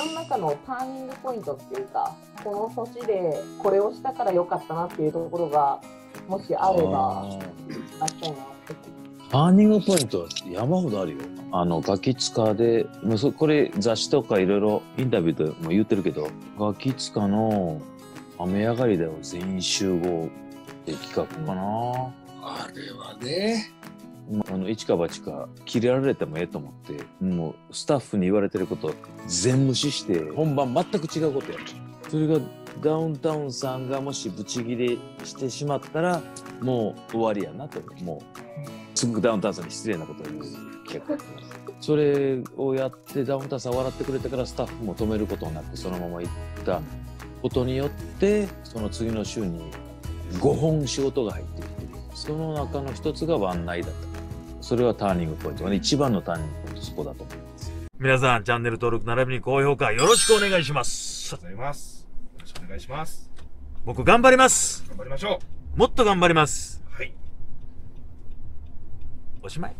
自分の中のターニングポイントっていうか、この年でこれをしたから良かったなっていうところがもしあればあったいな。ターニングポイントは山ほどあるよ。ガキツカでこれ雑誌とかいろいろインタビューでも言ってるけど、ガキツカの雨上がりだよ全員集合って企画かな、あれはね。一か八か切れられてもええと思って、もうスタッフに言われてること全無視して本番全く違うことやる。それがダウンタウンさんがもしブチギレしてしまったらもう終わりやなと、もうすぐダウンタウンさんに失礼なことを言う企画。それをやってダウンタウンさん笑ってくれてからスタッフも止めることなくそのまま行ったことによって、その次の週に5本仕事が入ってきて、その中の一つがワンナイだった。それはターニングポイント、一番のターニングポイントそこだと思います。皆さんチャンネル登録並びに高評価よろしくお願いします。ありがとうございます。よろしくお願いします。僕頑張ります。頑張りましょう。もっと頑張ります。はい、おしまい。